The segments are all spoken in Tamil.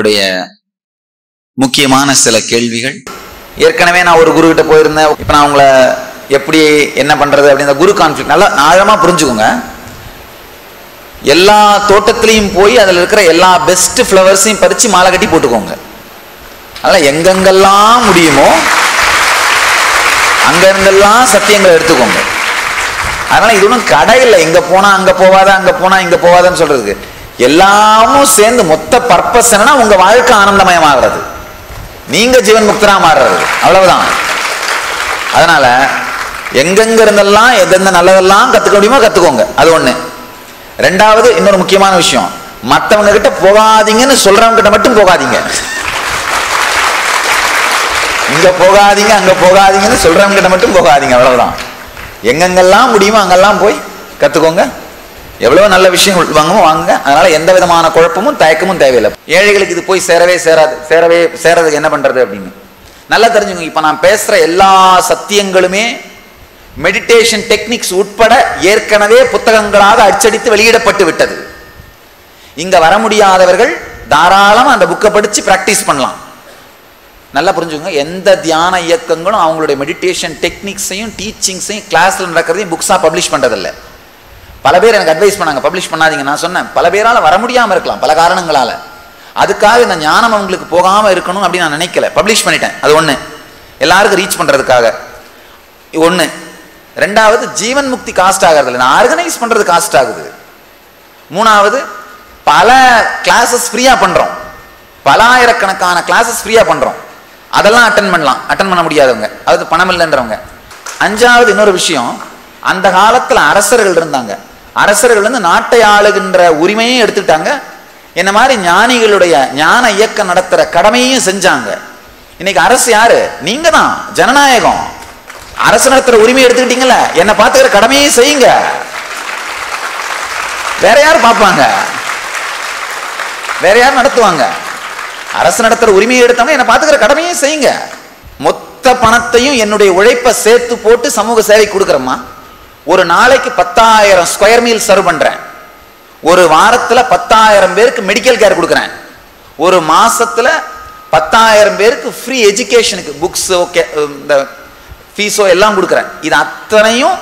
உங்களுடைய முக்கியமான சில கேள்விகள். ஏற்கனவே நான் ஒரு குரு கிட்ட போயிருந்தேன். இப்போ நான் உங்களை எப்படி என்ன பண்ணுறது அப்படின்ற குரு கான்ஃப்ளிக்ட் நல்லா ஆழமாக புரிஞ்சுக்கோங்க. எல்லா தோட்டத்துலேயும் போய் அதில் இருக்கிற எல்லா பெஸ்ட் ஃப்ளவர்ஸையும் பறித்து மாலை கட்டி போட்டுக்கோங்க. அதனால் எங்கெங்கெல்லாம் முடியுமோ அங்கெங்கெல்லாம் சத்தியங்களை எடுத்துக்கோங்க. அதனால் இது ஒன்றும் கடை இல்லை, இங்கே போனால் அங்கே போகாத, அங்கே போனால் இங்கே போகாதன்னு சொல்கிறதுக்கு. எல்லாமும் சேர்ந்து மொத்த பர்பஸ் என்னன்னா உங்கள் வாழ்க்கை ஆனந்தமயமாகிறது, நீங்கள் ஜீவன் முக்தராக மாறுறது, அவ்வளவுதான். அதனால் எங்கெங்கே இருந்தெல்லாம் எந்தெந்த நல்லதெல்லாம் கற்றுக்க முடியுமோ கற்றுக்கோங்க. அது ஒன்று. ரெண்டாவது இன்னொரு முக்கியமான விஷயம், மற்றவங்க கிட்ட போகாதீங்கன்னு சொல்றவங்க கிட்ட மட்டும் போகாதீங்க. இங்க போகாதீங்க அங்க போகாதீங்கன்னு சொல்றவங்க கிட்ட மட்டும் போகாதீங்க, அவ்வளவுதான். எங்கெங்கெல்லாம் முடியுமோ அங்கெல்லாம் போய் கத்துக்கோங்க. எவ்வளவு நல்ல விஷயம் வாங்குமோ வாங்க. அதனால எந்த விதமான குழப்பமும் தயக்கமும் தேவையில்லை. ஏழைகளுக்கு இது போய் சேரவே சேராதுக்கு என்ன பண்றது அப்படின்னு நல்லா தெரிஞ்சுக்கோங்க. இப்ப நான் பேசுற எல்லா சத்தியங்களுமே மெடிடேஷன் டெக்னிக்ஸ் உட்பட ஏற்கனவே புத்தகங்களாக அச்சடித்து வெளியிடப்பட்டு விட்டது. இங்க வர முடியாதவர்கள் தாராளமாக அந்த புக்கை படித்து பிராக்டிஸ் பண்ணலாம். நல்லா புரிஞ்சுக்கோங்க, எந்த தியான இயக்கங்களும் அவங்களுடைய மெடிடேஷன் டெக்னிக்ஸையும் டீச்சிங்ஸையும் கிளாஸில் நடக்கிறதையும் புக்ஸாக பப்ளிஷ் பண்ணுறதில்லை. பல பேர் எனக்கு அட்வைஸ் பண்ணாங்க, பப்ளிஷ் பண்ணாதீங்க. நான் சொன்னேன், பல பேரால் வர முடியாமல் இருக்கலாம், பல காரணங்களால். அதுக்காக இந்த ஞானம் அவங்களுக்கு போகாமல் இருக்கணும் அப்படின்னு நான் நினைக்கல, பப்ளிஷ் பண்ணிட்டேன். அது ஒன்று, எல்லாருக்கும் ரீச் பண்ணுறதுக்காக ஒன்று. ரெண்டாவது, ஜீவன் முக்தி காஸ்ட் ஆகிறதில்ல, நான் ஆர்கனைஸ் பண்ணுறது காஸ்ட் ஆகுது. மூணாவது, பல கிளாஸஸ் ஃப்ரீயாக பண்ணுறோம், பல ஆயிரக்கணக்கான கிளாஸஸ் ஃப்ரீயாக பண்ணுறோம். அதெல்லாம் அட்டன் பண்ணலாம், அட்டன் பண்ண முடியாதவங்க, அதாவது பணம் இல்லைன்றவங்க. அஞ்சாவது இன்னொரு விஷயம், அந்த காலத்தில் அரசர்கள் இருந்தாங்க. அரசர்கள் வந்து நாட்டை ஆளுகின்ற உரிமையை எடுத்துட்டாங்க. என்ன மாதிரி ஞானிகளுடைய ஞான இயக்கம் நடத்துகிற கடமையும் செஞ்சாங்க. இன்னைக்கு அரசு யாரு? நீங்கள் தான், ஜனநாயகம். அரசு நடத்துற உரிமை எடுத்துக்கிட்டீங்கல்ல, என்ன பார்த்துக்கிற கடமையை செய்யுங்க. வேற யார் பார்ப்பாங்க? வேற யார் நடத்துவாங்க? அரசு நடத்துற உரிமையை எடுத்தவங்க என்ன பார்த்துக்கிற கடமையை செய்யுங்க. மொத்த பணத்தையும் என்னுடைய உழைப்பை சேர்த்து போட்டு சமூக சேவை கொடுக்குறோமா? ஒரு நாளைக்கு 10,000 ஸ்கொயர் மீல் சர்வ் பண்றேன், ஒரு வாரத்தில் 10,000 பேருக்கு மெடிக்கல் கேர் கொடுக்குறேன், ஒரு மாசத்துல 10,000 பேருக்கு ஃப்ரீ எஜுகேஷனுக்கு புக்ஸ் ஓகே இந்த ஃபீஸோ எல்லாம் கொடுக்குறேன். இது அத்தனையும்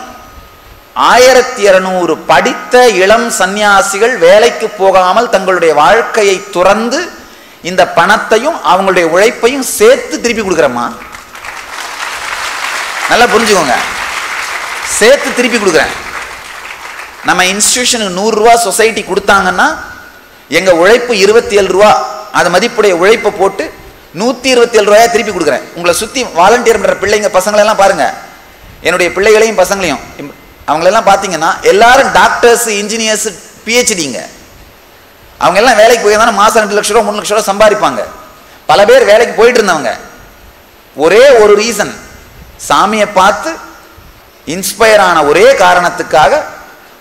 1200 படித்த இளம் சன்னியாசிகள் வேலைக்கு போகாமல் தங்களுடைய வாழ்க்கையை துறந்து இந்த பணத்தையும் அவங்களுடைய உழைப்பையும் சேர்த்து திருப்பி கொடுக்குறேம்மா. நல்லா புரிஞ்சுக்கோங்க, சேர்த்து திருப்பி கொடுக்குறேன். நம்ம இன்ஸ்டிடியூஷனுக்கு 100 ரூபா சொசைட்டி கொடுத்தாங்கன்னா எங்கள் உழைப்பு 27 ரூபா, அது மதிப்புடைய உழைப்பை போட்டு 127 ரூபாயா திருப்பி கொடுக்குறேன். உங்களை சுற்றி வாலண்டியர் பண்ணுற பிள்ளைங்க பசங்களெல்லாம் பாருங்கள், என்னுடைய பிள்ளைகளையும் பசங்களையும் அவங்களெல்லாம் பார்த்தீங்கன்னா எல்லாரும் டாக்டர்ஸ், இன்ஜினியர்ஸ், பிஹெச்டிங்க. அவங்க எல்லாம் வேலைக்கு போயிருந்தாங்க, மாதம் 2 லட்ச ரூபா 3 லட்ச ரூபா சம்பாதிப்பாங்க. பல பேர் வேலைக்கு போயிட்டு இருந்தவங்க ஒரே ஒரு ரீசன், சாமியை பார்த்து இன்ஸ்பயர் ஆன ஒரே காரணத்துக்காக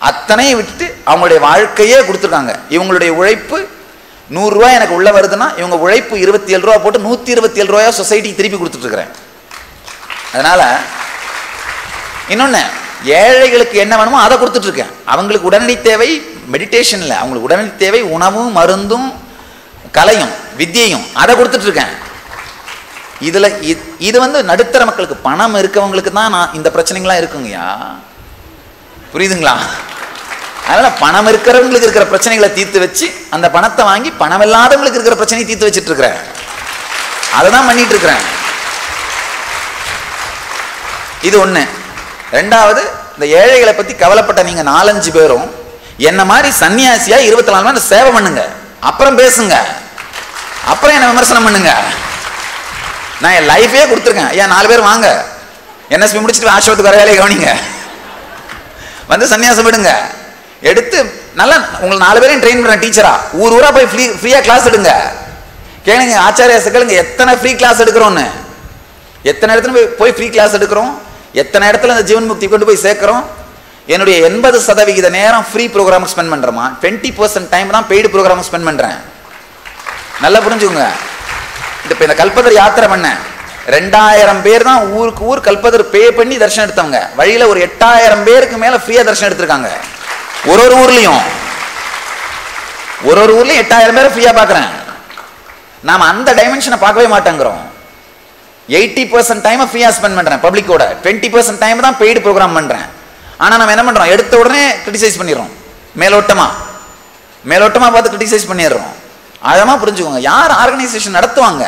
அத்தனையும் விட்டுட்டு அவங்களுடைய வாழ்க்கையே கொடுத்துருக்காங்க. இவங்களுடைய உழைப்பு 100 ரூபா எனக்கு உள்ள வருதுன்னா இவங்க உழைப்பு 27 ரூபா போட்டு 127 ரூபாயா சொசைட்டிக்கு திருப்பி கொடுத்துட்டு இருக்கிறேன். அதனால இன்னொன்று, ஏழைகளுக்கு என்ன வேணுமோ அதை கொடுத்துட்டு இருக்கேன். அவங்களுக்கு உடனடி தேவை மெடிடேஷன்ல, அவங்களுக்கு உடனடி தேவை உணவும் மருந்தும் கலையும் வித்தியையும், அதை கொடுத்துட்டு இருக்கேன். இதில் இது வந்து நடுத்தர மக்களுக்கு, பணம் இருக்கவங்களுக்கு தான் நான் இந்த பிரச்சனைகள்லாம் இருக்குங்கய்யா, புரியுதுங்களா? அதனால் பணம் இருக்கிறவங்களுக்கு இருக்கிற பிரச்சனைகளை தீர்த்து வச்சு அந்த பணத்தை வாங்கி பணம் இல்லாதவங்களுக்கு இருக்கிற பிரச்சனையை தீர்த்து வச்சுட்டு இருக்கிறேன். அதை தான் பண்ணிட்டு இருக்கிறேன். இது ஒன்று. ரெண்டாவது, இந்த ஏழைகளை பற்றி கவலைப்பட்ட நீங்கள் 4-5 பேரும் என்ன மாதிரி சன்னியாசியாக 24 மணி நேரம் சேவை பண்ணுங்க, அப்புறம் பேசுங்க, அப்புறம் என்னை விமர்சனம் பண்ணுங்க. நான் என் லைஃபே கொடுத்துருக்கேன். ஏன் 4 பேர் வாங்க, என்எஸ்பி முடிச்சுட்டு ஆசிரமத்துக்கு வர வேலையை கவனிங்க, வந்து சன்னியாசம் விடுங்க, எடுத்து நல்லா உங்களுக்கு 4 பேரையும் ட்ரெயின் பண்ணுறேன் டீச்சரா, ஊர் ஊராக போய் ஃப்ரீயாக கிளாஸ் எடுங்க, கேளுங்க ஆச்சாரியா கேளுங்க எத்தனை ஃப்ரீ கிளாஸ் எடுக்கிறோன்னு, எத்தனை இடத்துல போய் ஃப்ரீ கிளாஸ் எடுக்கிறோம், எத்தனை இடத்துல அந்த ஜீவன் முக்தி கொண்டு போய் சேர்க்குறோம். என்னுடைய 80% நேரம் ஃப்ரீ ப்ரோக்ராமுக்கு ஸ்பெண்ட் பண்ணுறோமா, 20% டைம் தான் பெய்டு ப்ரோக்ராமுக்கு ஸ்பெண்ட் பண்ணுறேன். நல்லா புரிஞ்சுக்கோங்க. இப்போ இந்த கல்பதர் யாத்திரை பண்ணேன், 2000 பேர் தான் ஊருக்கு ஊர் கல்பதர் பே பண்ணி தரிசனம் எடுத்தவங்க. வழியில் ஒரு 8000 பேருக்கு மேலே ஃப்ரீயாக தரிசனம் எடுத்திருக்காங்க. ஒரு ஊர்லையும் 8000 பேரை ஃப்ரீயாக பார்க்குறேன். நாம் அந்த டைமென்ஷனை பார்க்கவே மாட்டேங்கிறோம். 80% டைம் ஃப்ரீயாக ஸ்பெண்ட் பண்ணுறேன் பப்ளிக்கோட, 20% டைம் தான் பெய்டு ப்ரோக்ராம் பண்ணுறேன். ஆனால் நம்ம என்ன பண்ணுறோம், எடுத்த உடனே கிரிட்டிசைஸ் பண்ணிடுறோம், மேலோட்டமாக பார்த்து கிரிட்டிசைஸ் பண்ணிடுறோம். ஆழமாக புரிஞ்சுக்கோங்க, யார் ஆர்கனைசேஷன் நடத்துவாங்க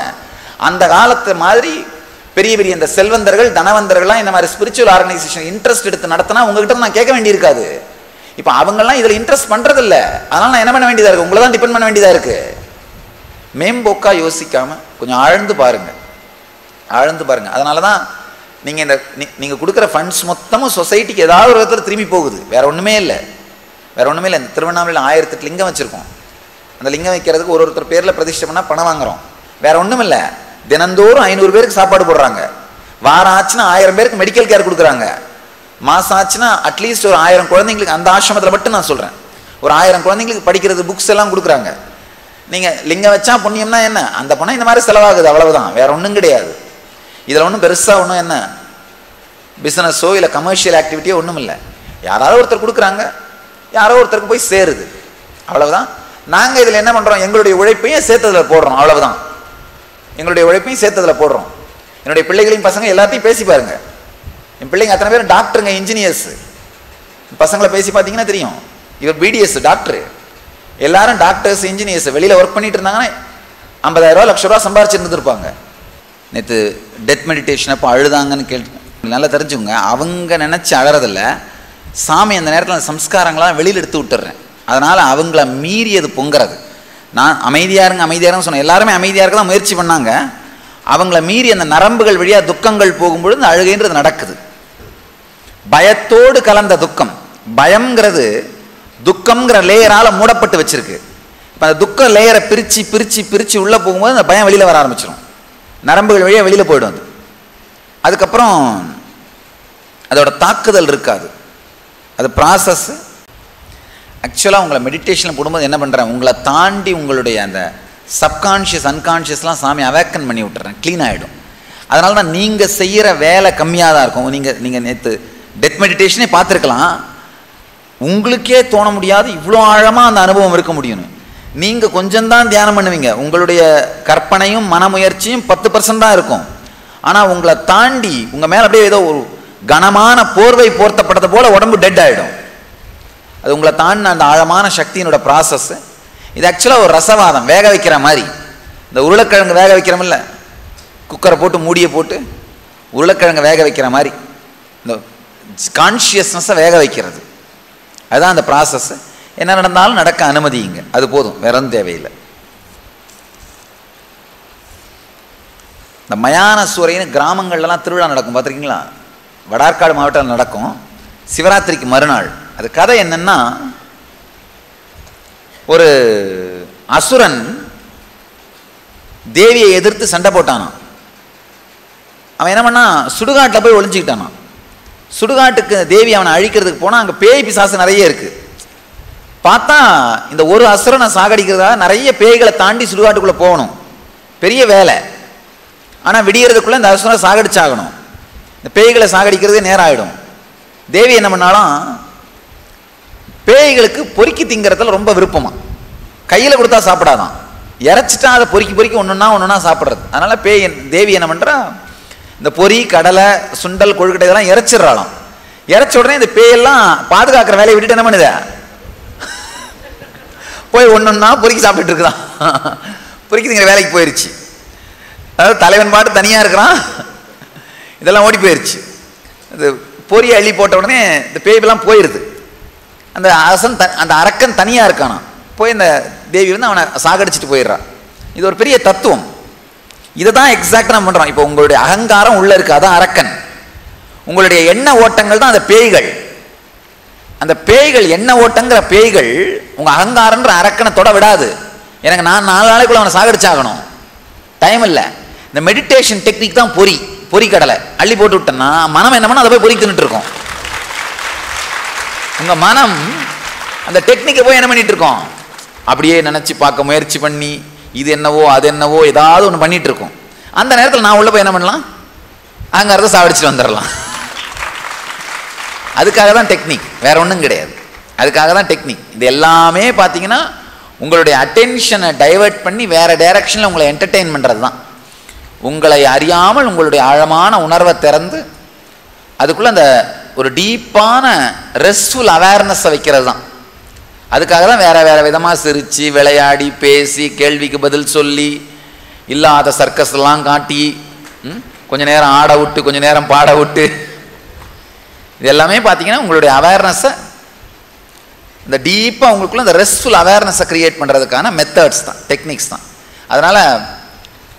அந்த காலத்து மாதிரி பெரிய பெரிய இந்த செல்வந்தர்கள் தனவந்தர்கள்லாம் இந்த மாதிரி ஸ்பிரிச்சுவல் ஆர்கனைசேஷன் இன்ட்ரெஸ்ட் எடுத்து நடத்தினா உங்ககிட்ட நான் கேட்க வேண்டியிருக்காது. இப்போ அவங்கெல்லாம் இதில் இன்ட்ரெஸ்ட் பண்ணுறதில்ல, அதனால் நான் என்ன பண்ண வேண்டியதாக இருக்குது, உங்களை தான் டிபெண்ட் பண்ண வேண்டியதாக இருக்குது. மேம்போக்காக யோசிக்காமல் கொஞ்சம் ஆழ்ந்து பாருங்கள். அதனால தான் நீங்கள் இந்த நீங்கள் கொடுக்குற ஃபண்ட்ஸ் மொத்தமும் சொசைட்டிக்கு ஏதாவது ஒரு விதத்தில் திரும்பி போகுது, வேறு ஒன்றுமே இல்லை. இந்த திருவண்ணாமலையில் 1008 லிங்கம் வச்சுருக்கோம், அந்த லிங்கம் வைக்கிறதுக்கு ஒருத்தர் பேரில் பிரதிஷ்டை பண்ணால் பணம் வாங்குகிறோம், வேறு ஒன்றும் இல்லை. தினந்தோறும் 500 பேருக்கு சாப்பாடு போடுறாங்க, வாரம் ஆச்சுன்னா 1000 பேருக்கு மெடிக்கல் கேர் கொடுக்குறாங்க, மாதம் ஆச்சுன்னா அட்லீஸ்ட் ஒரு 1000 குழந்தைங்களுக்கு, அந்த ஆசிரமத்தில் மட்டும் நான் சொல்கிறேன், ஒரு 1000 குழந்தைங்களுக்கு படிக்கிறது புக்ஸ் எல்லாம் கொடுக்குறாங்க. நீங்கள் லிங்கம் வச்சா புண்ணியம்னா என்ன, அந்த பணம் இந்த மாதிரி செலவாகுது, அவ்வளவுதான், வேற ஒன்றும் கிடையாது. இதில் ஒன்றும் பெருசாக ஒன்றும் என்ன பிஸ்னஸோ இல்லை கமர்ஷியல் ஆக்டிவிட்டியோ ஒன்றும் இல்லை. யாராவது ஒருத்தர் கொடுக்குறாங்க, யாரோ ஒருத்தருக்கு போய் சேருது, அவ்வளவுதான். நாங்கள் இதில் என்ன பண்ணுறோம், எங்களுடைய உழைப்பையும் சேர்த்ததில் போடுறோம். என்னுடைய பிள்ளைகளையும் பசங்க எல்லாத்தையும் பேசி பாருங்க, என் பிள்ளைங்க அத்தனை பேர் டாக்டருங்க, இன்ஜினியர்ஸ். பசங்களை பேசி பார்த்தீங்கன்னா தெரியும், இவர் பிடிஎஸ் டாக்டர், எல்லாரும் டாக்டர்ஸ் இன்ஜினியர்ஸ். வெளியில் ஒர்க் பண்ணிட்டு இருந்தாங்கன்னா 50,000 லட்ச ரூபா சம்பாரிச்சிருந்துருப்பாங்க. நேற்று டெத் மெடிடேஷன் அப்போ அழுதாங்கன்னு கேட்டு நல்லா தெரிஞ்சுங்க, அவங்க நினச்சி அழறதில்ல, சாமி அந்த நேரத்தில் அந்த சம்ஸ்காரங்களாம் வெளியில் எடுத்து விட்டுறேன், அதனால் அவங்கள மீறியது பொங்குறது. நான் அமைதியாருங்க சொன்னேன், எல்லாருமே அமைதியாக இருக்க தான் முயற்சி பண்ணாங்க. அவங்கள மீறி அந்த நரம்புகள் வழியாக துக்கங்கள் போகும்பொழுது அந்த அழுகைன்றது நடக்குது, பயத்தோடு கலந்த துக்கம். பயம்ங்கிறது துக்கம்ங்கிற லேயரால் மூடப்பட்டு வச்சிருக்கு. இப்போ அந்த துக்க லேயரை பிரித்து உள்ளே போகும்போது அந்த பயம் வெளியில் வர ஆரம்பிச்சிடும், நரம்புகள் வழியாக வெளியில் போய்டும். அது அதுக்கப்புறம் அதோட தாக்குதல் இருக்காது, அது ப்ராசஸ். ஆக்சுவலாக உங்களை மெடிடேஷனில் போடும்போது என்ன பண்ணுறேன், உங்களை தாண்டி உங்களுடைய அந்த சப்கான்ஷியஸ் அன்கான்ஷியஸ்லாம் சாமி அவேக்கன் பண்ணி விட்டுறேன், க்ளீன் ஆகிடும். அதனால தான் நீங்கள் செய்கிற வேலை கம்மியாக தான் இருக்கும். நீங்கள் நேற்று டெத் மெடிடேஷனே பார்த்துருக்கலாம், உங்களுக்கே தோண முடியாது இவ்வளோ ஆழமாக அந்த அனுபவம் இருக்க முடியும்னு. நீங்கள் கொஞ்சம்தான் தியானம் பண்ணுவீங்க, உங்களுடைய கற்பனையும் மனமுயற்சியும் 10% தான் இருக்கும். ஆனால் உங்களை தாண்டி உங்கள் மேலே அப்படியே ஏதோ ஒரு கனமான போர்வை போர்த்தப்பட்டது போல் உடம்பு டெட் ஆகிடும். அது உங்களை தாண்டின அந்த ஆழமான சக்தியினோட ப்ராசஸ்ஸு. இது ஆக்சுவலாக ஒரு ரசவாதம் வேக வைக்கிற மாதிரி. இந்த உருளைக்கிழங்கு வேக வைக்கிறோமில்ல, குக்கரை போட்டு மூடியை போட்டு உருளைக்கிழங்கு வேக வைக்கிற மாதிரி இந்த கான்ஷியஸ்னஸை வேக வைக்கிறது, அதுதான் அந்த ப்ராசஸ்ஸு. என்ன நடந்தாலும் நடக்க அனுமதிங்க, அது போதும், வேற ஒன்றும் தேவையில்லை. இந்த மயான சூறையின்னு கிராமங்கள்லாம் திருவிழா நடக்கும் பார்த்துருக்கீங்களா, வடார்காடு மாவட்டத்தில் நடக்கும் சிவராத்திரிக்கு மறுநாள். அது கதை என்னன்னா, ஒரு அசுரன் தேவியை எதிர்த்து சண்டை போட்டானான். அவன் என்ன பண்ணா, சுடுகாட்டில் போய் ஒளிஞ்சிக்கிட்டானான். சுடுகாட்டுக்கு தேவி அவனை அழிக்கிறதுக்கு போனால் அங்கே பேய் பிசாசு நிறைய இருக்குது. பார்த்தா இந்த ஒரு அசுரனை சாகடிக்கிறதா நிறைய பேய்களை தாண்டி சுடுகாட்டுக்குள்ளே போகணும், பெரிய வேலை. ஆனால் விடியறதுக்குள்ளே இந்த அசுரனை சாகடிச்சாகணும், இந்த பேய்களை சாகடிக்கிறதே நேரம் ஆகிடும். தேவி என்ன பண்ணாலும் பேய்களுக்கு பொறுக்கி திங்கிறதுல ரொம்ப விருப்பமாக, கையில் கொடுத்தா சாப்பிடாதான், இறச்சிட்டா அதை பொறுக்கி ஒன்றுன்னா சாப்பிட்றது. அதனால் தேவி என்ன பண்ணுறா, இந்த பொறி கடலை சுண்டல் கொழுக்கட்டை இதெல்லாம் இறச்சிடறாளாம். இறச்ச உடனே இந்த பேயெல்லாம் பாதுகாக்கிற வேலையை விட்டுட்டு என்ன பண்ணுதா, போய் ஒன்றுன்னா பொறுக்கி சாப்பிட்டுட்டு இருக்குதான், பொறுக்கிங்கிற வேலைக்கு போயிடுச்சு. அதாவது தலைவன் பாட்டு தனியாக இருக்கிறான், இதெல்லாம் ஓடி போயிடுச்சு. இந்த பொறி அள்ளி போட்ட உடனே இந்த பேய்லாம் போயிடுது. அந்த அரக்கன் தனியாக இருக்கானா, போய் இந்த தேவி வந்து அவனை சாகடிச்சிட்டு போயிடுறான். இது ஒரு பெரிய தத்துவம், இதை தான் எக்ஸாக்டாக நம்ம பண்ணுறோம். இப்போ உங்களுடைய அகங்காரம் உள்ளே இருக்குது, அதான் அரக்கன். உங்களுடைய எண்ண ஓட்டங்கள் தான் அந்த பேய்கள். அந்த பேய்கள் எண்ண ஓட்டங்கிற பேய்கள் உங்கள் அகங்காரன்ற அரக்கனை தொட விடாது. எனக்கு நான் 4 நாளைக்குள்ள அவனை சாகடிச்சாகணும், டைம் இல்லை. இந்த மெடிடேஷன் டெக்னிக் தான் பொறிக்கடலை அள்ளி போட்டு விட்டேன்னா மனம் என்ன பண்ணால் அதை போய் பொறிக்கிட்டு இருக்கோம். உங்கள் மனம் அந்த டெக்னிக்கை போய் என்ன பண்ணிகிட்டு இருக்கோம், அப்படியே நினச்சி பார்க்க முயற்சி பண்ணி இது என்னவோ அது என்னவோ ஏதாவது ஒன்று பண்ணிகிட்டு இருக்கோம். அந்த நேரத்தில் நான் உள்ள போய் என்ன பண்ணலாம், அங்கே இருக்க சாவடிச்சுட்டு வந்துடலாம். அதுக்காக தான் டெக்னிக், வேற ஒன்றும் கிடையாது. அதுக்காக தான் டெக்னிக். இது எல்லாமே பார்த்தீங்கன்னா உங்களுடைய அட்டென்ஷனை டைவர்ட் பண்ணி வேறு டைரக்ஷனில் உங்களை என்டர்டெயின் பண்ணுறது தான். உங்களை அறியாமல் உங்களுடைய ஆழமான உணர்வை திறந்து அதுக்குள்ளே அந்த ஒரு டீப்பான ரெஸ்ட்ஃபுல் அவேர்னஸை வைக்கிறது தான். அதுக்காக தான் வேறு வேறு விதமாக சிரித்து விளையாடி பேசி கேள்விக்கு பதில் சொல்லி இல்லாத சர்க்கஸ்லாம் காட்டி கொஞ்சம் நேரம் ஆட விட்டு கொஞ்சம் நேரம் பாட விட்டு இது எல்லாமே பார்த்தீங்கன்னா உங்களுடைய அவேர்னஸை இந்த டீப்பாக உங்களுக்குள்ளே இந்த ரெஸ்ட்ஃபுல் அவேர்னஸை க்ரியேட் பண்ணுறதுக்கான மெத்தட்ஸ் தான், டெக்னிக்ஸ் தான். அதனால்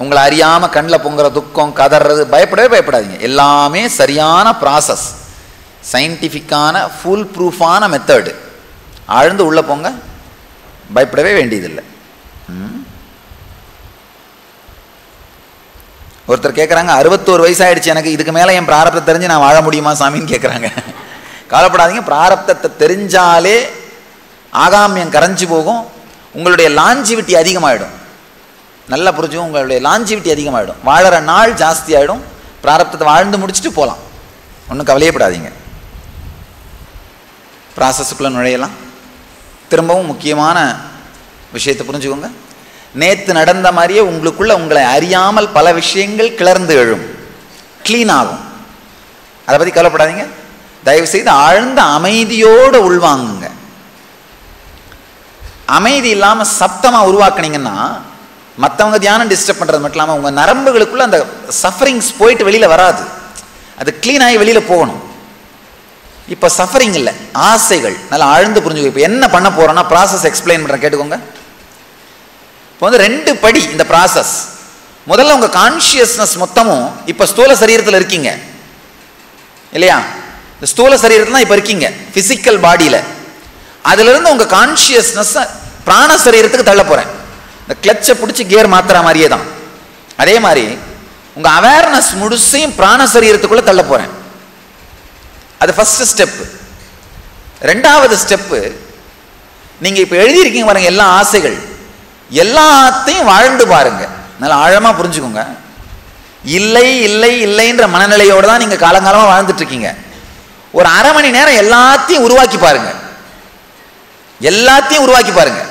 உங்களை அறியாமல் கண்ணில் பொங்குற துக்கம், கதறது, பயப்படாதீங்க. எல்லாமே சரியான ப்ராசஸ், சயின்டிஃபிக்கான ஃபுல் ப்ரூஃபான மெத்தடு. ஆழ்ந்து உள்ளே போங்க, பயப்படவே வேண்டியதில்லை. ஒருத்தர் கேட்குறாங்க, 61 வயசாகிடுச்சு எனக்கு, இதுக்கு மேலே என் பிராரப்தத்தை தெரிஞ்சு நான் வாழ முடியுமா சாமின்னு கேட்குறாங்க. கவலைப்படாதீங்க, பிராரப்தத்தை தெரிஞ்சாலே ஆகாமியம் கரைஞ்சி போகும், உங்களுடைய லாஞ்சிவிட்டி அதிகமாகிடும். நல்லா புரிஞ்சுக்கும், உங்களுடைய லாஞ்சிவிட்டி அதிகமாகிடும், வாழற நாள் ஜாஸ்தி ஆகிடும். பிராரப்தத்தை வாழ்ந்து முடிச்சுட்டு போகலாம், ஒன்றும் கவலையப்படாதீங்க. ப்ராசஸுக்குள்ளே நுழையலாம். திரும்பவும் முக்கியமான விஷயத்தை புரிஞ்சுக்கோங்க, நேற்று நடந்த மாதிரியே உங்களுக்குள்ளே உங்களை அறியாமல் பல விஷயங்கள் கிளர்ந்து எழும், க்ளீன் ஆகும். அதை பற்றி கவலைப்படாதீங்க. தயவுசெய்து ஆழ்ந்த அமைதியோடு உள்வாங்குங்க. அமைதி இல்லாமல் சப்தமாக உருவாக்குனீங்கன்னா மற்றவங்க தியானம் டிஸ்டர்ப் பண்ணுறது மட்டும் இல்லாமல் உங்கள் நரம்புகளுக்குள்ளே அந்த சஃபரிங்ஸ் போயிட்டு வெளியில் வராது, அது க்ளீன் ஆகி வெளியில் போகணும். இப்போ சஃபரிங் இல்லை, ஆசைகள். நல்லா ஆழ்ந்து புரிஞ்சுக்கோ. இப்போ என்ன பண்ண போகிறோன்னா ப்ராசஸ் எக்ஸ்பிளைன் பண்ணுறேன், கேட்டுக்கோங்க. இப்போ வந்து 2 படி இந்த ப்ராசஸ். முதல்ல உங்கள் கான்ஷியஸ்னஸ் மொத்தமும் இப்போ ஸ்தூல சரீரத்தில் இருக்கீங்க இல்லையா, இந்த ஸ்தூல சரீரத்தில் தான் இப்போ இருக்கீங்க, ஃபிசிக்கல் பாடியில். அதிலிருந்து உங்கள் கான்ஷியஸ்னஸ்ஸை பிராண சரீரத்துக்கு தள்ள போகிறேன். இந்த கிளச்சை பிடிச்சி கியர் மாத்துற மாதிரியே தான், அதே மாதிரி உங்கள் அவேர்னஸ் முழுசையும் பிராண சரீரத்துக்குள்ளே தள்ள போகிறேன். அது ஃபஸ்ட்டு ஸ்டெப்பு. 2வது ஸ்டெப்பு, நீங்கள் இப்போ எழுதியிருக்கீங்க பாருங்கள், எல்லா ஆசைகள் எல்லாத்தையும் வாழ்ந்து பாருங்கள். நல்லா ஆழமாக புரிஞ்சுக்கோங்க. இல்லை இல்லை இல்லைன்ற மனநிலையோடு தான் நீங்கள் காலங்காலமாக வாழ்ந்துட்டுருக்கீங்க. ஒரு 1/2 மணி நேரம் எல்லாத்தையும் உருவாக்கி பாருங்கள், எல்லாத்தையும் உருவாக்கி பாருங்கள்,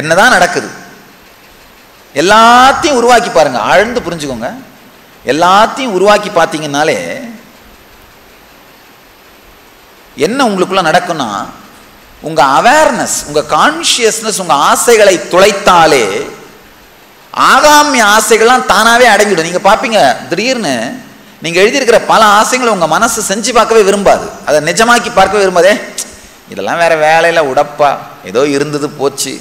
என்ன தான் நடக்குது எல்லாத்தையும் உருவாக்கி பாருங்கள். ஆழ்ந்து புரிஞ்சுக்கோங்க. எல்லாத்தையும் உருவாக்கி பார்த்தீங்கன்னாலே என்ன உங்களுக்குள்ள நடக்கும்னா, உங்க அவேர்னஸ், உங்க கான்ஷியஸ்னஸ் உங்க ஆசைகளை துளைத்தாலே ஆகாமிய ஆசைகள்லாம் தானாவே அடங்கிடும். நீங்க பாப்பீங்க, திடீர்னு நீங்க எழுதியிருக்கிற பல ஆசைகளை உங்க மனசு செஞ்சு பார்க்கவே விரும்பாது, அதை நிஜமாக்கி பார்க்கவே விரும்பாதே. இதெல்லாம் வேற வேலையில உடப்பா, ஏதோ இருந்தது போச்சு.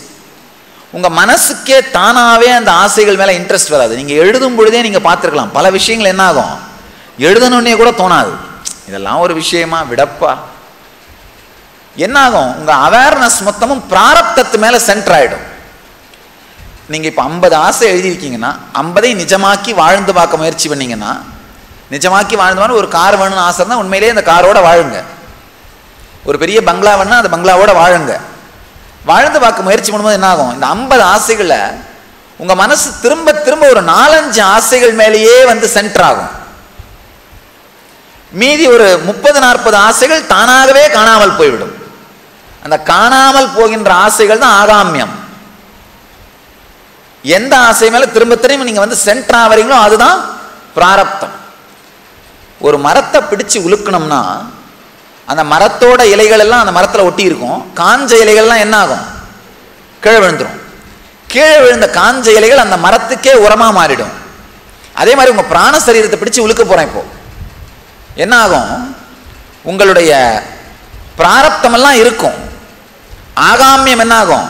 உங்க மனசுக்கே தானாவே அந்த ஆசைகள் மேல இன்ட்ரெஸ்ட் வராது. நீங்க எழுதும் பொழுதே நீங்க பார்த்துருக்கலாம், பல விஷயங்கள் என்ன ஆகும், எழுதணுன்னே கூட தோணாது, இதெல்லாம் ஒரு விஷயமா விடப்பா. என்னாகும், உங்க அவேர்னஸ் மொத்தமும் பிராரப்தத்து மேல சென்டர் ஆயிடும். நீங்க இப்ப 50 ஆசை எழுதியிருக்கீங்கன்னா 50ஐ நிஜமாக்கி வாழ்ந்து பார்க்க முயற்சி பண்ணீங்கன்னா, நிஜமாக்கி வாழ்ந்து ஒரு கார் வேணும்னு ஆசை இருந்தால் உண்மையிலேயே அந்த காரோட வாழுங்க, ஒரு பெரிய பங்களா வேணும்னா அந்த பங்களாவோட வாழுங்க. வாழ்ந்து பார்க்க முயற்சி பண்ணும்போது என்னாகும், இந்த 50 ஆசைகளை உங்க மனசு திரும்ப திரும்ப ஒரு 4-5 ஆசைகள் மேலேயே வந்து சென்டர் ஆகும். மீதி ஒரு 30-40 ஆசைகள் தானாகவே காணாமல் போய்விடும். அந்த காணாமல் போகின்ற ஆசைகள் தான் ஆகாமியம். எந்த ஆசை மேல திரும்ப திரும்ப நீங்க வந்து சென்டர் ஆவறீங்களோ அதுதான் பிராரப்தம். ஒரு மரத்தை பிடிச்சு உழுக்கணும்னா அந்த மரத்தோட இலைகள் எல்லாம் அந்த மரத்தில் ஒட்டி இருக்கும், காஞ்ச இலைகள்லாம் என்ன ஆகும், கீழே விழுந்துடும். கீழே விழுந்த காஞ்ச இலைகள் அந்த மரத்துக்கே உரமா மாறிடும். அதே மாதிரி உங்க பிராண சரீரத்தை பிடிச்சு உழுக்க போறேன் இப்போ என்ன ஆகும், உங்களுடைய பிராரப்தமெல்லாம் இருக்கும், ஆகாமியம் என்ன ஆகும்,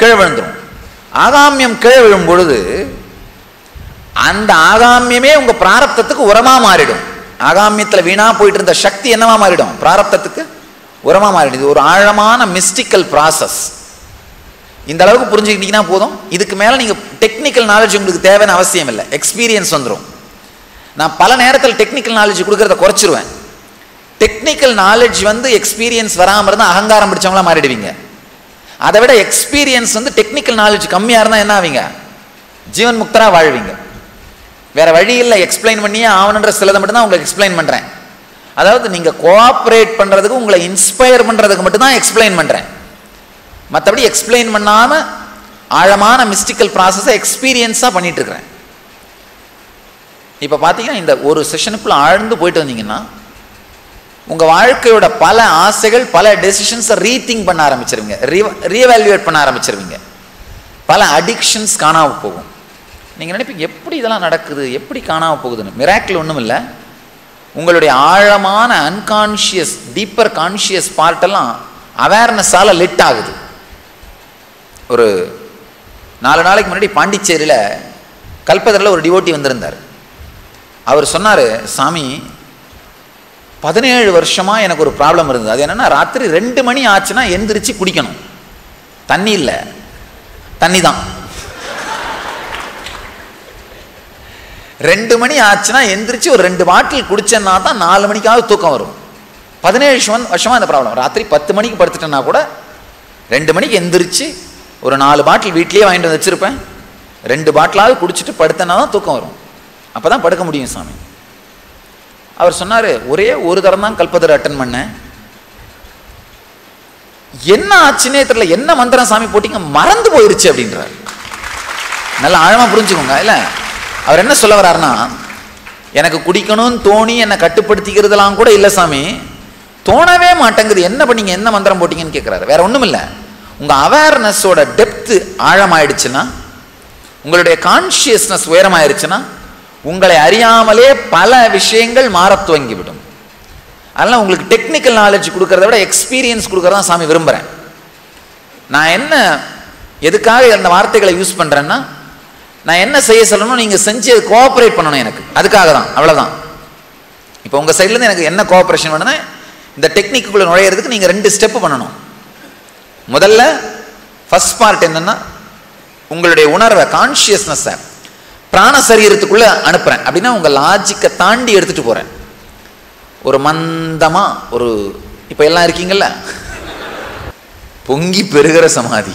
கீழே விழுந்துடும். ஆகாமியம் கீழே விழும் பொழுது அந்த ஆகாமியமே உங்க பிராரப்தத்துக்கு உரமா மாறிடும். ஆகாமியத்தில் வீணா போயிட்டு இருந்த சக்தி என்னவா மாறிடும், பிராரப்தத்துக்கு உரமா மாறிடும். இது ஒரு ஆழமான மிஸ்டிக்கல் ப்ராசஸ். இந்த அளவுக்கு புரிஞ்சுக்கிட்டீங்கன்னா போதும். இதுக்கு மேலே நீங்கள் டெக்னிக்கல் நாலேஜ் உங்களுக்கு தேவையான அவசியம் இல்லை, எக்ஸ்பீரியன்ஸ் வந்துடும். நான் பல நேரத்தில் டெக்னிக்கல் நாலேஜ் கொடுக்குறத குறைச்சிருவேன். டெக்னிக்கல் நாலேஜ் வந்து எக்ஸ்பீரியன்ஸ் வராமல் இருந்தால் அகங்காரம் பிடிச்சவங்களாம் மாறிடுவீங்க. அதை விட எக்ஸ்பீரியன்ஸ் வந்து டெக்னிக்கல் நாலேஜ் கம்மியாக இருந்தால் என்ன ஆவீங்க, ஜீவன் முக்தராக வாழ்வீங்க. வேறு வழி இல்லை, எக்ஸ்பிளைன் பண்ணியே ஆகணுன்ற சிலதை மட்டும்தான் உங்களுக்கு எக்ஸ்பிளைன் பண்ணுறேன். அதாவது நீங்கள் கோஆப்ரேட் பண்ணுறதுக்கு, உங்களை இன்ஸ்பயர் பண்ணுறதுக்கு மட்டும்தான் எக்ஸ்பிளைன் பண்ணுறேன். மற்றபடி எக்ஸ்பிளைன் பண்ணாமல் ஆழமான மிஸ்டிக்கல் ப்ராசஸை எக்ஸ்பீரியன்ஸாக பண்ணிகிட்ருக்குறேன். இப்போ பார்த்தீங்கன்னா இந்த ஒரு செஷனுக்குள்ளே ஆழ்ந்து போயிட்டு வந்தீங்கன்னா உங்கள் வாழ்க்கையோட பல ஆசைகள் பல டெசிஷன்ஸை ரீதிங்க் பண்ண ஆரம்பிச்சிருவீங்க, ரீவேல்யூவேட் பண்ண ஆரம்பிச்சிருவீங்க. பல அடிக்ஷன்ஸ் காணாமல் போகும். நீங்கள் நினைப்பீங்க எப்படி இதெல்லாம் நடக்குது, எப்படி காணாமல் போகுதுன்னு. மிராக்கிள் ஒன்றும் இல்லை, உங்களுடைய ஆழமான அன்கான்ஷியஸ் டீப்பர் கான்ஷியஸ் பார்ட்டெல்லாம் அவேர்னஸால் லிட் ஆகுது. ஒரு 4 நாளைக்கு முன்னாடி பாண்டிச்சேரியில் கல்பதரில் ஒரு டிவோட்டி வந்திருந்தார். அவர் சொன்னார், சாமி 17 வருஷமாக எனக்கு ஒரு ப்ராப்ளம் இருந்தது. அது என்னென்னா, ராத்திரி 2 மணி ஆச்சுன்னா எந்திரிச்சு குடிக்கணும். தண்ணி இல்லை, தண்ணி தான். 2 மணி ஆச்சுன்னா எந்திரிச்சு ஒரு 2 பாட்டில் குடிச்சேன்னா தான் 4 மணிக்காவது தூக்கம் வரும். 17 வருஷமாக அந்த ப்ராப்ளம். ராத்திரி 10 மணிக்கு படுத்துட்டேன்னா கூட 2 மணிக்கு எந்திரிச்சு ஒரு 4 பாட்டில் வீட்லேயே வாங்கிட்டு வந்து வச்சுருப்பேன். 2 பாட்டிலாவது குடிச்சிட்டு படுத்தனா தான் தூக்கம் வரும். அப்போ தான் படுக்க முடியும் சாமி. அவர் சொன்னார், ஒரே ஒரு தரம் தான் கல்பதர் அட்டன் பண்ணேன், என்ன ஆச்சுன்னே தெரியல, என்ன மந்திரம் சாமி போட்டிங்க மறந்து போயிருச்சு அப்படின்றார். நல்லா ஆழமாக புரிஞ்சுக்கோங்க. இல்லை, அவர் என்ன சொல்ல வர்றாருன்னா, எனக்கு குடிக்கணும்னு தோணி என்னை கட்டுப்படுத்திக்கிறதுலாம் கூட இல்லை சாமி, தோணவே மாட்டேங்குது, என்ன பண்ணீங்க, என்ன மந்திரம் போட்டிங்கன்னு கேட்குறாரு. வேற ஒன்றும் இல்லை, உங்கள் அவேர்னஸோட டெப்த்து ஆழமாயிடுச்சுன்னா, உங்களுடைய கான்ஷியஸ்னஸ் உயரமாயிடுச்சுன்னா, உங்களை அறியாமலே பல விஷயங்கள் மாற துவங்கிவிடும். அதனால் உங்களுக்கு டெக்னிக்கல் நாலேஜ் கொடுக்கறத விட எக்ஸ்பீரியன்ஸ் கொடுக்கறத தான் சாமி விரும்புகிறேன். நான் என்ன எதுக்காக அந்த வார்த்தைகளை யூஸ் பண்ணுறேன்னா, நான் என்ன செய்ய சொல்லணும், நீங்கள் செஞ்சு அது கோஆப்ரேட் பண்ணணும் எனக்கு, அதுக்காக தான், அவ்வளோதான். இப்போ உங்கள் சைட்லேருந்து எனக்கு என்ன கோஆப்ரேஷன் பண்ணுன்னா, இந்த டெக்னிக்குள்ளே நுழையிறதுக்கு நீங்கள் 2 ஸ்டெப்பு பண்ணணும். முதல்ல ஃபஸ்ட் பார்ட் என்னென்னா, உங்களுடைய உணர்வை கான்ஷியஸ்னஸை பிராண சரீரத்துக்குள்ளே அனுப்புகிறேன் அப்படின்னா உங்கள் லாஜிக்கை தாண்டி எடுத்துகிட்டு போகிறேன். ஒரு மந்தமாக ஒரு இப்போ எல்லாம் இருக்கீங்கள்ல, பொங்கி பெருகிற சமாதி,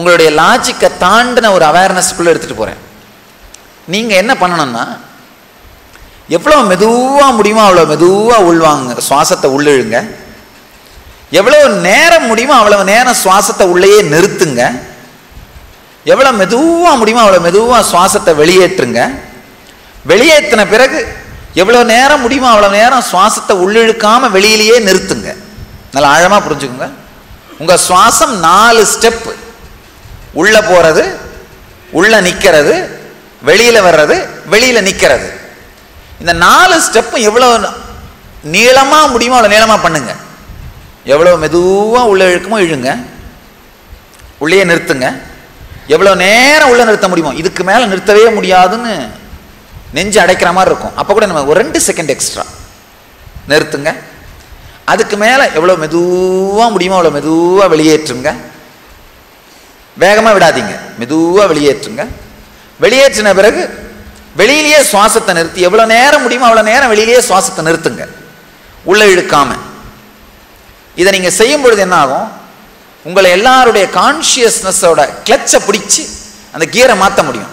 உங்களுடைய லாஜிக்கை தாண்டின ஒரு அவேர்னஸ்க்குள்ளே எடுத்துகிட்டு போகிறேன். நீங்கள் என்ன பண்ணணும்னா, எவ்வளோ மெதுவாக முடியுமோ அவ்வளோ மெதுவாக உள்வாங்க, சுவாசத்தை உள்ளிழுங்க. எவ்வளோ நேரம் முடியுமோ அவ்வளோ நேரம் சுவாசத்தை உள்ளேயே நிறுத்துங்க. எவ்வளோ மெதுவாக முடியுமோ அவ்வளோ மெதுவாக சுவாசத்தை வெளியேற்றுங்க. வெளியேற்றின பிறகு எவ்வளோ நேரம் முடியுமோ அவ்வளோ நேரம் சுவாசத்தை உள்ளிழுக்காமல் வெளியிலேயே நிறுத்துங்க. நல்லா ஆழமாக புரிஞ்சுக்கோங்க. உங்கள் சுவாசம் 4 ஸ்டெப்பு, உள்ளே போகிறது, உள்ளே நிற்கிறது, வெளியில் வர்றது, வெளியில் நிற்கிறது. இந்த 4 ஸ்டெப்பும் எவ்வளோ நீளமாக முடியுமோ அவ்வளோ நீளமாக பண்ணுங்க. எவ்வளோ மெதுவாக உள்ளே இழுக்குமோ இழுங்க, உள்ளே நிறுத்துங்க. எவ்வளோ நேரம் உள்ளே நிறுத்த முடியுமோ, இதுக்கு மேலே நிறுத்தவே முடியாதுன்னு நெஞ்சு அடைக்கிற மாதிரி இருக்கும் அப்போ கூட நம்ம ஒரு 2 செகண்ட் எக்ஸ்ட்ரா நிறுத்துங்க. அதுக்கு மேலே எவ்வளோ மெதுவாக முடியுமோ அவ்வளோ மெதுவாக வெளியேற்றுங்க. வேகமாக விடாதீங்க, மெதுவாக வெளியேற்றுங்க. வெளியேற்றின பிறகு வெளியிலேயே சுவாசத்தை நிறுத்தி எவ்வளோ நேரம் முடியுமோ அவ்வளோ நேரம் வெளியிலேயே சுவாசத்தை நிறுத்துங்க, உள்ளே இழுக்காமல். இதை நீங்கள் செய்யும் பொழுது என்ன ஆகும், உங்களை எல்லாருடைய கான்ஷியஸ்னஸோட கிளச்சை பிடிச்சி அந்த கியரை மாற்ற முடியும்.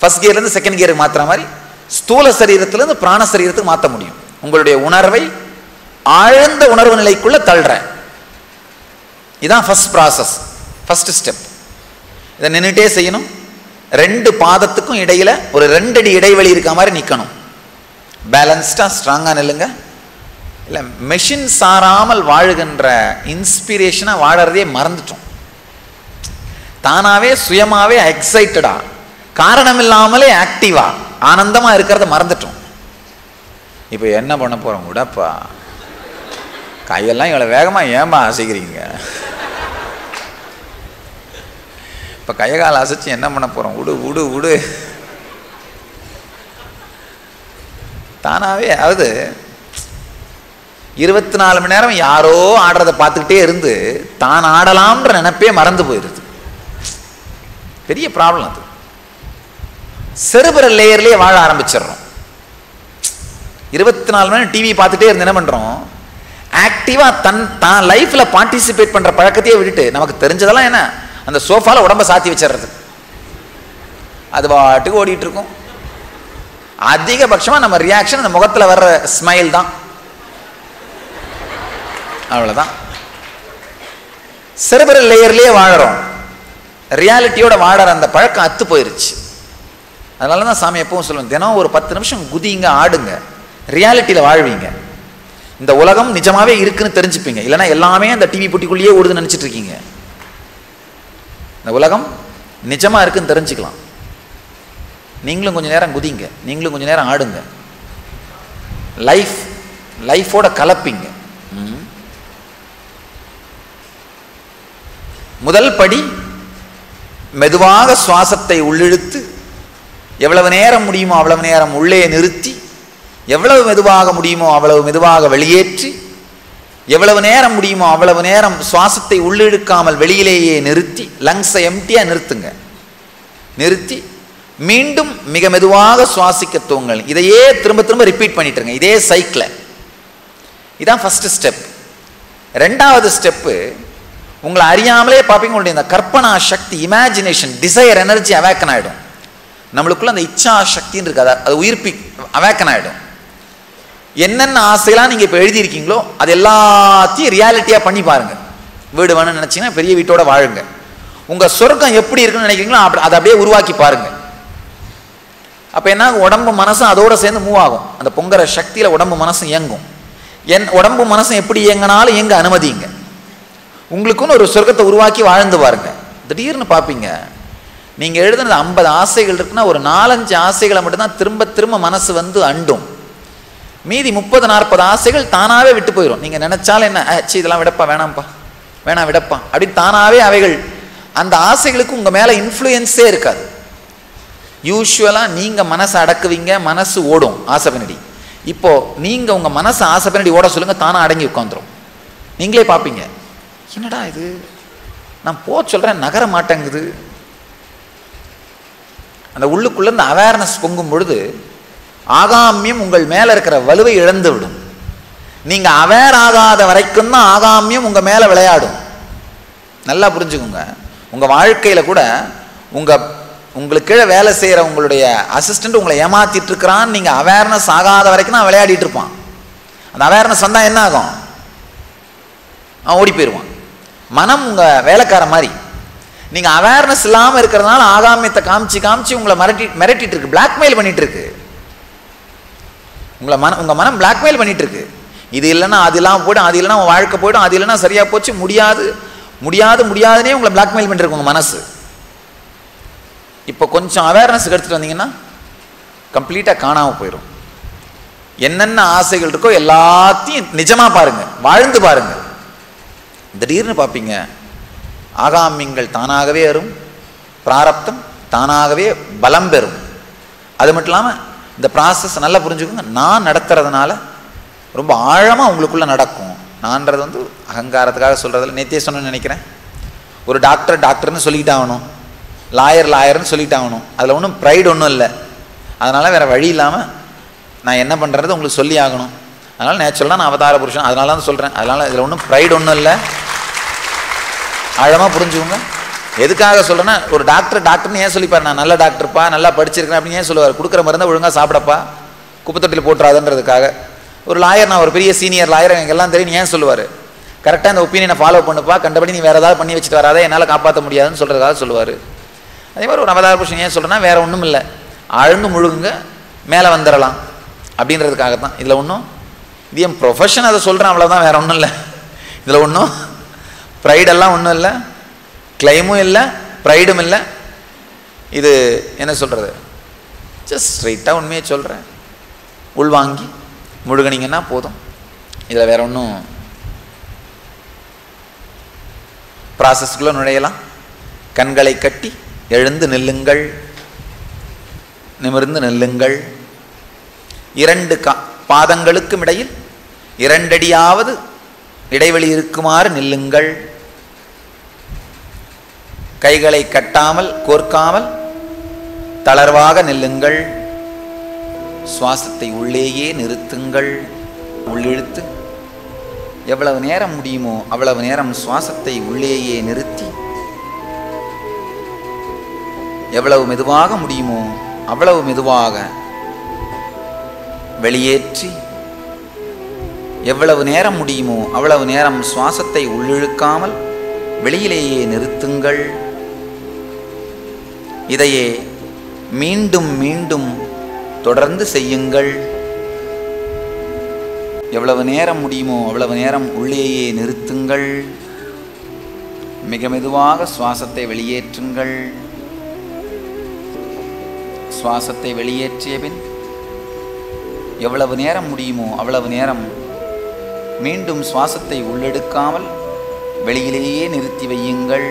ஃபஸ்ட் கியர்லேருந்து செகண்ட் கியருக்கு மாற்றுற மாதிரி ஸ்தூல சரீரத்திலேருந்து பிராண சரீரத்துக்கு மாற்ற முடியும். உங்களுடைய உணர்வை ஆழ்ந்த உணர்வு நிலைக்குள்ளே தள்ளுறேன். இதுதான் ஃபஸ்ட் ப்ராசஸ், ஃபஸ்ட் ஸ்டெப். இதை நின்றுட்டே செய்யணும். 2 பாதத்துக்கும் இடையில் ஒரு 2 அடி இடைவெளி இருக்க மாதிரி நிற்கணும். பேலன்ஸ்டாக ஸ்ட்ராங்காக நில்லுங்க. இல்லை, மெஷின் சாராமல் வாழுகின்ற இன்ஸ்பிரேஷனாக வாழறதே மறந்துட்டோம். தானாகவே சுயமாகவே எக்ஸைட்டடாக காரணமில்லாமலே ஆக்டிவாக ஆனந்தமாக இருக்கிறத மறந்துட்டோம். இப்போ என்ன பண்ண போகிறோம் கூடப்பா, கையெல்லாம் இவ்வளோ வேகமாக ஏமா அசைக்கிறீங்க, இப்போ கையகால் அசைச்சு என்ன பண்ண போகிறோம், விடு விடு விடு. தானாகவே, அதாவது 24 மணி நேரம் யாரோ ஆடுறதை பார்த்துக்கிட்டே இருந்து தான் ஆடலாம்ன்ற நினைப்பே மறந்து போயிடுது. பெரிய ப்ராப்ளம் அது. செருபுற லேயர்லேயே வாழ ஆரம்பிச்சிடுறோம். 24 மணி நேரம் டிவி பார்த்துட்டே இருந்து என்ன பண்ணுறோம், ஆக்டிவாக தான் லைஃப்பில் பார்ட்டிசிபேட் பண்ணுற பழக்கத்தையே விட்டுட்டு நமக்கு தெரிஞ்சதெல்லாம் என்ன, அந்த சோஃபாவில் உடம்பை சாத்தி வச்சிடுறது, அது பாட்டுக்கு ஓடிட்டு இருக்கும். அதிகபட்சமாக நம்ம ரியாக்ஷன் அந்த முகத்தில் வர்ற ஸ்மைல் தான், அவ்வளோதான். செர்வரல் லேயர்லயே வாழறோம், ரியாலிட்டியோட வாழற அந்த பழக்கம் அத்து போயிருச்சு. அதனால தான் சாமி எப்பவும் சொல்லுவேன், தினம் ஒரு 10 நிமிஷம் குதிங்க, ஆடுங்க, ரியாலிட்டியில் வாழ்வீங்க. இந்த உலகம் நிஜமாவே இருக்குன்னு தெரிஞ்சுப்பீங்க. இல்லைன்னா எல்லாமே அந்த டிவி போட்டிக்குள்ளேயே ஓடுதுன்னு நினச்சிட்டு இருக்கீங்க. இந்த உலகம் நிஜமாக இருக்குன்னு தெரிஞ்சுக்கலாம். நீங்களும் கொஞ்சம் நேரம் குதிங்க, நீங்களும் கொஞ்சம் நேரம் ஆடுங்க, லைஃபோட கலப்பிங்க. முதல் படி, மெதுவாக சுவாசத்தை உள்ளிழுத்து எவ்வளவு நேரம் முடியுமோ அவ்வளவு நேரம் உள்ளே நிறுத்தி, எவ்வளவு மெதுவாக முடியுமோ அவ்வளவு மெதுவாக வெளியேற்றி, எவ்வளவு நேரம் முடியுமோ அவ்வளவு நேரம் சுவாசத்தை உள்ளிழுக்காமல் வெளியிலேயே நிறுத்தி, லங்ஸை எம்டியாக நிறுத்துங்க. நிறுத்தி மீண்டும் மிக மெதுவாக சுவாசிக்க தூங்கல். இதையே திரும்ப திரும்ப ரிப்பீட் பண்ணிட்டுருங்க, இதே சைக்கிளை. இதான் ஃபஸ்ட்டு ஸ்டெப். ரெண்டாவது ஸ்டெப்பு, உங்களை அறியாமலே பார்ப்பீங்க, உங்களுடைய இந்த கற்பனா சக்தி, இமேஜினேஷன், டிசையர் எனர்ஜி அவேக்கன் ஆகிடும். நம்மளுக்குள்ள அந்த இச்சா சக்தின்னு இருக்காது, அது உயிர்ப்பி அவேக்கன் ஆகிடும். என்னென்ன ஆசைலாம் நீங்கள் இப்போ எழுதியிருக்கீங்களோ அது எல்லாத்தையும் ரியாலிட்டியாக பண்ணி பாருங்கள். வீடு வேணும்னு நினச்சிங்கன்னா பெரிய வீட்டோட வாழுங்க. உங்கள் சொர்க்கம் எப்படி இருக்குன்னு நினைக்கிறீங்களோ அதை அப்படியே உருவாக்கி பாருங்கள். அப்போ என்ன, உடம்பு மனசும் அதோடு சேர்ந்து மூவ் ஆகும். அந்த பொங்குற சக்தியில் உடம்பு மனசும் இயங்கும். உடம்பு மனசும் எப்படி இயங்கினாலும் இயங்க அனுமதிங்க. உங்களுக்குன்னு ஒரு சொர்க்கத்தை உருவாக்கி வாழ்ந்து பாருங்க. திடீர்னு பார்ப்பீங்க, நீங்கள் எழுதுனது 50 ஆசைகள் இருக்குன்னா ஒரு 4-5 ஆசைகளை மட்டும்தான் திரும்ப திரும்ப மனசு வந்து அண்டும். மீதி 30-40 ஆசைகள் தானாகவே விட்டு போயிடும். நீங்கள் நினச்சாலும் என்ன ஆச்சு, இதெல்லாம் வேணாம் விடப்பா அப்படி தானாகவே அவைகள், அந்த ஆசைகளுக்கு உங்கள் மேலே இன்ஃப்ளூயன்ஸே இருக்காது. யூஸ்வலாக நீங்கள் மனசை அடக்குவீங்க, மனசு ஓடும் ஆசை பின்னாடி. இப்போது நீங்கள் உங்கள் மனசை ஆசை பின்னாடி ஓட சொல்லுங்கள், தானாக அடங்கி உட்காந்துரும். நீங்களே பார்ப்பீங்க, என்னடா இது, நான் போ சொல்கிறேன் நகர மாட்டேங்குது. அந்த உள்ளுக்குள்ளே இந்த அவேர்னஸ் பொங்கும் பொழுது ஆகாமியம் உங்கள் மேலே இருக்கிற வலுவை இழந்து விடும். நீங்கள் அவேர் ஆகாத வரைக்கும் தான் ஆகாமியம் உங்கள் மேலே விளையாடும். நல்லா புரிஞ்சுக்கோங்க. உங்கள் வாழ்க்கையில் கூட உங்களுக்கு கீழே வேலை செய்கிற உங்களுடைய அசிஸ்டண்ட் உங்களை ஏமாற்றிட்டு இருக்கிறான்னு நீங்கள் அவேர்னஸ் ஆகாத வரைக்கும் தான் விளையாடிட்டு இருப்பான். அந்த அவேர்னஸ் வந்தால் என்ன ஆகும், அவன் ஓடி போயிடுவான். மனம் உங்கள் வேலைக்கார மாதிரி. நீங்கள் அவேர்னஸ் இல்லாமல் இருக்கிறதுனால ஆகாமியத்தை காமிச்சு உங்களை மிரட்டிட்டு இருக்கு, பிளாக்மெயில் பண்ணிட்டு இருக்கு. உங்கள் மனம் பிளாக்மெயில் பண்ணிட்டு இருக்கு. இது இல்லைன்னா அதெல்லாம் போய்டும், அது இல்லைன்னா உன் வாழ்க்கை போய்டும், அது இல்லைன்னா சரியாக போச்சு, முடியாதுன்னே உங்களை பிளாக்மெயில் பண்ணிருக்கு உங்கள் மனசு. இப்போ கொஞ்சம் அவேர்னஸ் எடுத்துகிட்டு வந்தீங்கன்னா கம்ப்ளீட்டாக காணாமல் போயிடும். என்னென்ன ஆசைகள் இருக்கோ எல்லாத்தையும் நிஜமாக பாருங்கள், வாழ்ந்து பாருங்கள். திடீர்னு பார்ப்பீங்க, ஆகாமியங்கள் தானாகவே வரும், பிராரப்தம் தானாகவே பலம் பெறும். அது மட்டும் இல்லாமல் இந்த ப்ராசஸ் நல்லா புரிஞ்சுக்கோங்க, நான் நடத்துறதுனால ரொம்ப ஆழமாக உங்களுக்குள்ளே நடக்கும். நான்றது வந்து அகங்காரத்துக்காக சொல்கிறதில்ல. நேற்றே சொன்னு நினைக்கிறேன், ஒரு டாக்டர்னு சொல்லிட்டாகணும், லாயர்னு சொல்லிட்டாகணும், அதில் ஒன்றும் ப்ரைடு ஒன்றும் இல்லை. அதனால் வேறு வழி இல்லாமல் நான் என்ன பண்ணுறது உங்களுக்கு சொல்லி ஆகணும். அதனால் நேச்சுரலாக நான் அவதார புருஷன், அதனால தான் சொல்கிறேன். அதனால் இதில் ஒன்றும் ப்ரைடு ஒன்றும் இல்லை. ஆழமாக புரிஞ்சுக்கோங்க. எதுக்காக சொல்கிறேன்னா, ஒரு டாக்டர்னு ஏன் சொல்லிப்பார், நான் நல்ல டாக்டர்ப்பா, நல்லா படிச்சிருக்கேன் அப்படின்னு ஏன் சொல்லுவார், கொடுக்குற மருந்தை ஒழுங்காக சாப்பிடப்பா, குப்பைத்தொட்டியில் போட்டுறாதுன்றதுக்காக. ஒரு லாயர், நான் ஒரு பெரிய சீனியர் லாயர், எனக்கு எல்லாம் தெரியும், ஏன் சொல்லுவார், கரெக்டாக அந்த ஒப்பீனியனை ஃபாலோ பண்ணுப்பா, கண்டபடி நீ வேறு ஏதாவது பண்ணி வச்சுட்டு வராத, என்னால் காப்பாற்ற முடியாதுன்னு சொல்கிறதுக்காக சொல்லுவார். அதே மாதிரி ஒரு அவதார புருஷன் ஏன் சொல்கிறேன்னா, வேறு ஒன்றும் இல்லை, ஆழ்ந்து முழுகுங்க மேலே வந்துடலாம் அப்படின்றதுக்காக தான். இதில் ஒன்றும் இது என் ப்ரொஃபஷன், அதை சொல்கிறேன், அவ்வளோதான், வேறு ஒன்றும் இல்லை. இதில் ஒன்றும் ப்ரைடெல்லாம் ஒன்றும் இல்லை, கிளைமும் இல்லை, ப்ரைடும் இல்லை. இது என்ன சொல்கிறது, ஜஸ்ட் ஸ்ட்ரைட்டாக உண்மையை சொல்கிறேன். உள்வாங்கி முழுகினீங்கன்னா போதும். இதில் வேறு ஒன்றும் ப்ராசஸ்க்குள்ளே நுழையலாம். கண்களை கட்டி எழுந்து நில்லுங்கள், நிமிர்ந்து நில்லுங்கள். 2 பாதங்களுக்கும் இடையில் 2 அடியாவது இடைவெளி இருக்குமாறு நில்லுங்கள். கைகளை கட்டாமல் கோர்க்காமல் தளர்வாக நில்லுங்கள். சுவாசத்தை உள்ளேயே நிறுத்துங்கள். உள்ளிழுத்து எவ்வளவு நேரம் முடியுமோ அவ்வளவு நேரம் சுவாசத்தை உள்ளேயே நிறுத்தி, எவ்வளவு மெதுவாக முடியுமோ அவ்வளவு மெதுவாக வெளியேற்றி, எவ்வளவு நேரம் முடியுமோ அவ்வளவு நேரம் சுவாசத்தை உள்ளிழுக்காமல் வெளியிலேயே நிறுத்துங்கள். இதையே மீண்டும் மீண்டும் தொடர்ந்து செய்யுங்கள். எவ்வளவு நேரம் முடியுமோ அவ்வளவு நேரம் உள்ளேயே நிறுத்துங்கள். மிக மெதுவாக சுவாசத்தை வெளியேற்றுங்கள். சுவாசத்தை வெளியேற்றிய பின் எவ்வளவு நேரம் முடியுமோ அவ்வளவு நேரம் மீண்டும் சுவாசத்தை உள்ளெடுக்காமல் வெளியிலேயே நிறுத்தி வையுங்கள்.